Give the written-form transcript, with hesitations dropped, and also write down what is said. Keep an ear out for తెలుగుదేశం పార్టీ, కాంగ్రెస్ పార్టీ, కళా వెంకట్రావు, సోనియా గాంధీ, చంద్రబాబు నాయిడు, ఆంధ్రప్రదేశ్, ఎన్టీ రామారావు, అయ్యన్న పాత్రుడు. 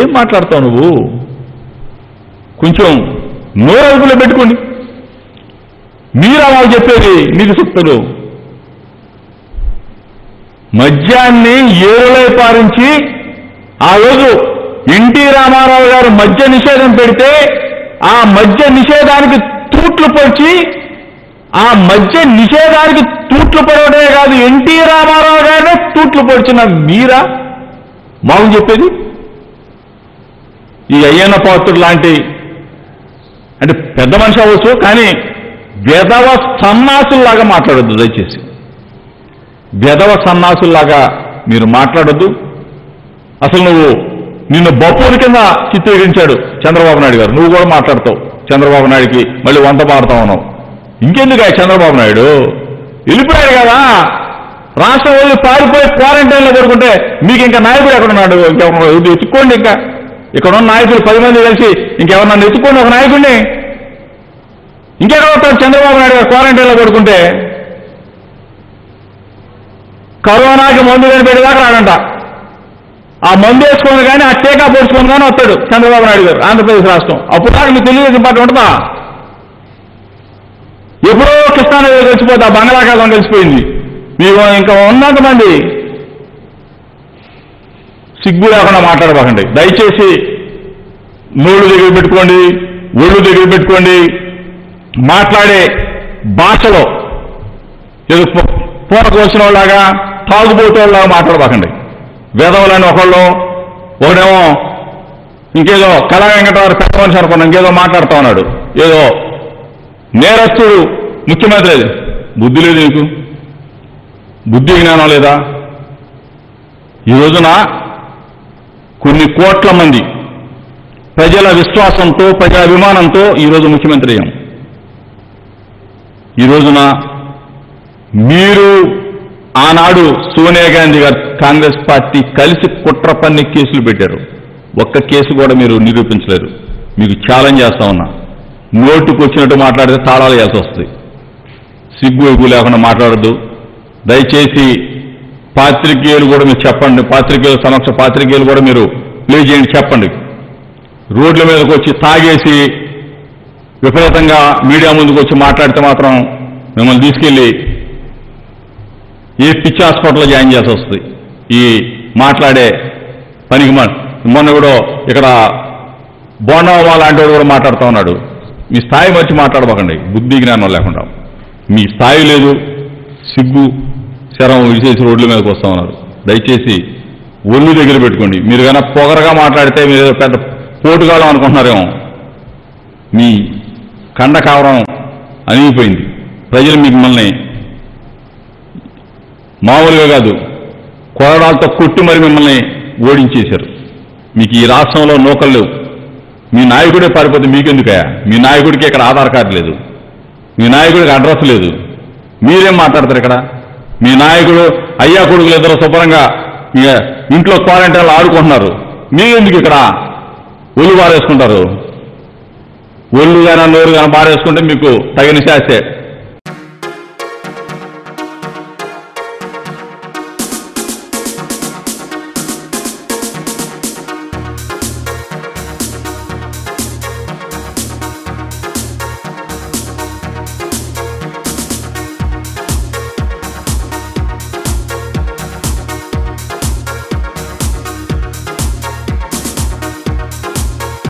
ఏం మాట్లాడతావు నువ్వు? కొంచెం నోరు అదుపులో పెట్టుకోండి. మీరు అలా చెప్పేది మీకు సూక్తులు. మద్యాన్ని ఏరులై పారించి ఆ రోజు ఎన్టీ రామారావు గారు మద్య నిషేధం పెడితే ఆ మద్య నిషేధానికి తూట్లు పొడిచి, ఆ మద్య నిషేధానికి తూట్లు పొడవడమే కాదు, ఎన్టీ రామారావు గారినే తూట్లు పొడిచిన మీరా మాకు చెప్పేది? ఈ అయ్యన్న పాత్రుడు లాంటి, అంటే పెద్ద మనిషి అవ్వచ్చు కానీ వెధవ సన్నాసుల్లాగా మాట్లాడొద్దు. దయచేసి వెధవ సన్నాసుల్లాగా మీరు మాట్లాడొద్దు. అసలు నువ్వు, నిన్ను బొప్పూరి కింద చిత్రీకరించాడు చంద్రబాబు నాయుడు గారు. నువ్వు కూడా మాట్లాడతావు, చంద్రబాబు నాయుడికి మళ్ళీ వంట మారుతా ఉన్నావు. ఇంకెందుకు? చంద్రబాబు నాయుడు వెళ్ళిపోయాడు కదా, రాష్ట్రం వెళ్ళి పారిపోయి క్వారంటైన్లో దొరుకుంటే మీకు ఇంకా నాయకుడు ఎక్కడున్నాడు? ఇంకెవరు ఎత్తుక్కోండి. ఇంకా ఇక్కడ ఉన్న నాయకులు 10 మంది కలిసి ఇంకెవరు నన్ను ఎత్తుక్కోండి, ఒక నాయకుడిని ఇంకెక్కడ ఉంటారు? చంద్రబాబు నాయుడు గారు క్వారంటైన్లో దొరుకుంటే కరోనాకి మందు కనిపెట్టేదాకా రాడంట. ఆ మందు వేసుకొని కానీ, ఆ టీకా పోసుకొని కానీ వస్తాడు చంద్రబాబు నాయుడు గారు ఆంధ్రప్రదేశ్ రాష్ట్రం. అప్పుడు దాకా మీకు తెలుగుదేశం పార్టీ ఉంటుందా? ఎప్పుడో కృష్ణానది కలిసిపోతే ఆ బంగాళాఖాతం కలిసిపోయింది. మీకు ఇంకా ఉన్నంతమంది సిగ్గు లేకుండా మాట్లాడబాకండి. దయచేసి నోళ్ళు దగ్గర పెట్టుకోండి, ఒళ్ళు దగ్గర పెట్టుకోండి. మాట్లాడే భాషలో ఏదో పూట కోసిన వాళ్ళలాగా, తాగుబోతేలాగా మాట్లాడబాకండి. వేదవులని ఒకళ్ళు, ఒకడేమో ఇంకేదో కళా వెంకటవారు పెద్ద మనిషి అనుకున్నాం, ఇంకేదో మాట్లాడుతూ ఉన్నాడు. ఏదో నేరస్తుడు ముఖ్యమంత్రి. బుద్ధి లేదు నీకు, బుద్ధి జ్ఞానం లేదా? ఈ రోజున కొన్ని కోట్ల మంది ప్రజల విశ్వాసంతో, ప్రజల అభిమానంతో ఈరోజు ముఖ్యమంత్రి అయ్యాం. ఈ రోజున మీరు ఆనాడు సోనియా గాంధీ గారు, కాంగ్రెస్ పార్టీ కలిసి కుట్ర పన్ని కేసులు పెట్టారు. ఒక్క కేసు కూడా మీరు నిరూపించలేరు. మీకు ఛాలెంజ్ చేస్తా ఉన్నా. నోటుకు వచ్చినట్టు మాట్లాడితే తాళాలు వేసి వస్తుంది. సిగ్గు ఎగ్గు లేకుండా మాట్లాడద్దు. దయచేసి పాత్రికేయులు కూడా మీరు చెప్పండి, పాత్రికేయుల సమక్ష పాత్రికేయులు కూడా మీరు ప్లే చేయండి, చెప్పండి. రోడ్ల మీదకి వచ్చి తాగేసి విపరీతంగా మీడియా ముందుకు వచ్చి మాట్లాడితే మాత్రం మిమ్మల్ని తీసుకెళ్ళి ఏ పిచ్చి హాస్పిటల్లో జాయిన్ చేసి వస్తుంది. ఈ మాట్లాడే పనికి మొన్న కూడా ఇక్కడ బోండవమ్మ లాంటి వాడు కూడా మాట్లాడుతూ ఉన్నాడు. మీ స్థాయి మర్చి మాట్లాడబోకండి, బుద్ధి జ్ఞానం లేకుండా. మీ స్థాయి లేదు, సిగ్గు శరం విడిచేసి రోడ్ల మీదకి వస్తూ ఉన్నారు. దయచేసి ఒళ్ళు దగ్గర పెట్టుకోండి. మీరు కన్నా పొగరగా మాట్లాడితే మీరు పెద్ద పోటుగాళ్ళం అనుకుంటున్నారేమో. మీ కండ కావరం అనిగిపోయింది. ప్రజలు మిమ్మల్ని మామూలుగా కాదు, కొరడాలతో కొట్టి మరి మిమ్మల్ని ఓడించేశారు. మీకు ఈ రాష్ట్రంలో నూకలు లేవు. మీ నాయకుడే పారిపోతే మీకెందుకయా? మీ నాయకుడికి ఇక్కడ ఆధార్ కార్డు లేదు, మీ నాయకుడికి అడ్రస్ లేదు. మీరేం మాట్లాడతారు ఇక్కడ? మీ నాయకుడు అయ్యా కొడుకులు ఇద్దరు శుభ్రంగా ఇంట్లో క్వారంటైన్లో ఆడుకుంటున్నారు. మీరెందుకు ఇక్కడ ఒళ్ళు బారేసుకుంటారు? ఒళ్ళు కానీ నోరు కానీ బారేసుకుంటే మీకు తగిన శాస్త్రే.